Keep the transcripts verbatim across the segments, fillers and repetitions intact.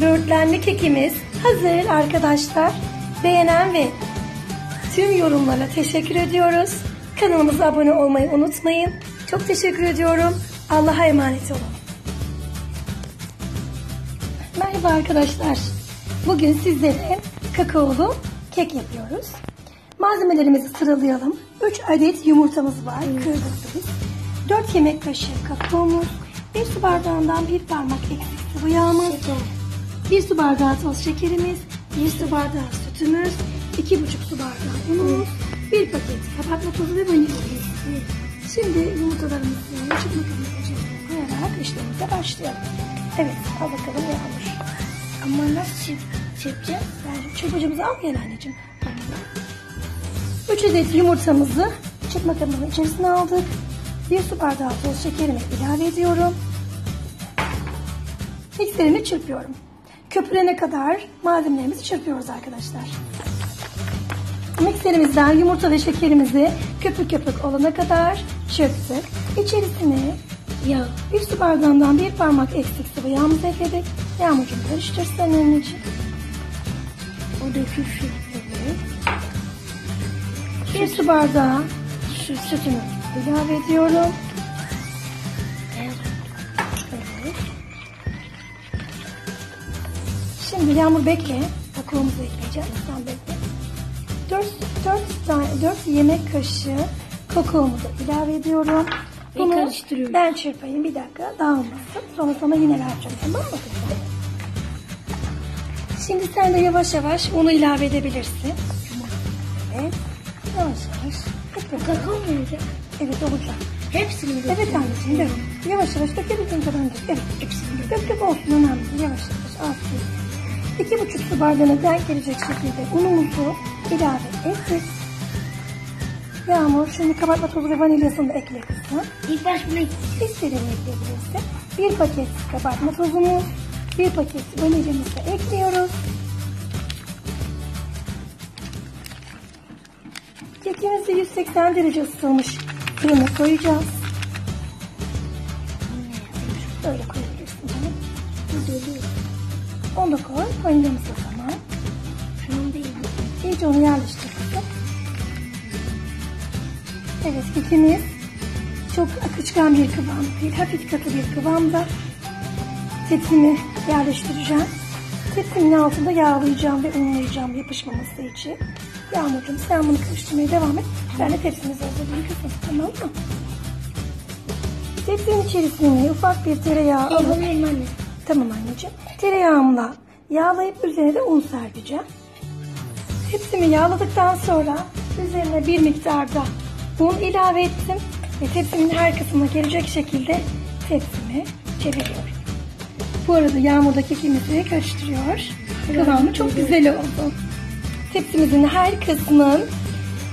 Böğürtlenli kekimiz hazır arkadaşlar. Beğenen ve tüm yorumlara teşekkür ediyoruz. Kanalımıza abone olmayı unutmayın. Çok teşekkür ediyorum. Allah'a emanet olun. Merhaba arkadaşlar. Bugün sizlere kakaolu kek yapıyoruz. Malzemelerimizi sıralayalım. üç adet yumurtamız var. Kırdığımız. dört yemek kaşığı kakaomuz. bir su bardağından bir parmak eksik sıvı yağımız. bir su bardağı toz şekerimiz. bir su bardağı sütümüz. iki buçuk su bardağı unumuz. bir paket kabartma tozu ve vanilya. Şimdi yumurtalarımızı çıkmak için koyarak işlemimize başlayalım. Evet, al bakalım ne olmuş. Ama nasıl çırp, çırpacağız? Yani çırpacımızı al gel anneciğim. üç adet yumurtamızı çırpma kabının içerisine aldık. bir su bardağı toz şekerimi ilave ediyorum. Mikserini çırpıyorum. Köpürene kadar malzemelerimizi çırpıyoruz arkadaşlar. Mikserimizden yumurta ve şekerimizi köpük köpük olana kadar çırptık. İçerisine yağ, bir su bardağından bir parmak eksik sıvı yağımızı ekledik. Yağmurumu karıştırsın anneciğim. O dökülsün. Bir su bardağı süt, sütünü ilave ediyorum. Evet. Şimdi Yağmur bekle. Kakaomuzu ekleyeceğiz. Sen bekle. dört, dört, dört yemek kaşığı kakaomu da ilave ediyorum. Bunu karıştırıyorum. Ben çırpayım. Bir dakika dağılmasın. Sonra sana yine vereceğim. Tamam mı? Şimdi sen de yavaş yavaş onu ilave edebilirsin. Evet. Yavaş yavaş. Hep kakao mu olacak? Evet olacak. Hepsini döküyorum. Evet anneciğim dök. Yavaş yavaş dökebildiğin kadar dök. Evet hepsini dök. Dök olsun önemli. Yavaş yavaş. Aferin. İki buçuk su bardağına denk gelecek şekilde unumuzu ilave ettik. Yağmur şimdi kabartma tozu ve vanilyasını da ekle kızım. İlk baş bunu ekleyebilirsin. Bir paket kabartma tozunu, bir paket vanilyamızı da ekliyoruz. Kekimizi yüz seksen derece ısıtılmış fırına koyacağız. Böyle koyabilirsin canım. Onu da koy, vanilyamızı da tamam. Şunun da iyi. İyice onu yerleştirdik. Evet, kekimiz çok akışkan bir kıvam değil, hafif katı bir kıvamda. Tepsimi yerleştireceğim. Tepsimin altında yağlayacağım ve unlayacağım yapışmaması için. Yağmurcuğum sen bunu karıştırmaya devam et. Ben de tepsimizi hazırlayayım kızım, tamam mı? Tepsinin içerisine ufak bir tereyağı alıp... Anne. Tamam anneciğim. Tereyağımla yağlayıp üzerine de un serpeceğim. Tepsimi yağladıktan sonra üzerine bir miktar da un ilave ettim. Ve tepsimin her kısmına gelecek şekilde tepsimi çeviriyorum. Bu arada yağmurda kekimizi karıştırıyor. Kıvamı çok güzel oldu. Tepsimizin her kısmını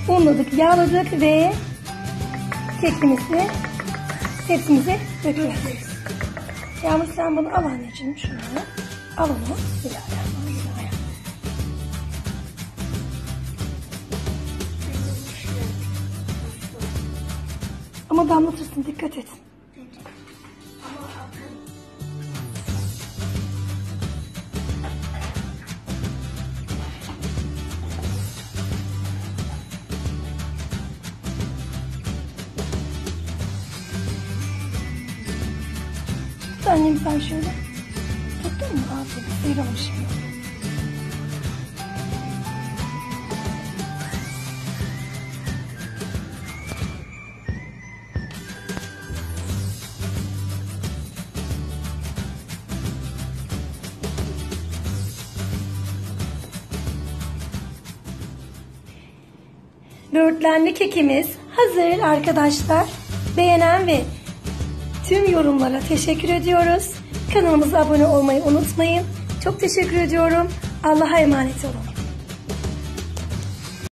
unladık, yağladık ve kekimizi tepsimize döküyoruz. Yağmur sen bunu al anneciğim şunu. Al onu. Ama damlatırsın dikkat et. Annem sen şöyle tuttun mu? Aferin, sıyrılmışım. Böğürtlenli kekimiz hazır arkadaşlar. Beğenen ve tüm yorumlara teşekkür ediyoruz. Kanalımıza abone olmayı unutmayın. Çok teşekkür ediyorum. Allah'a emanet olun.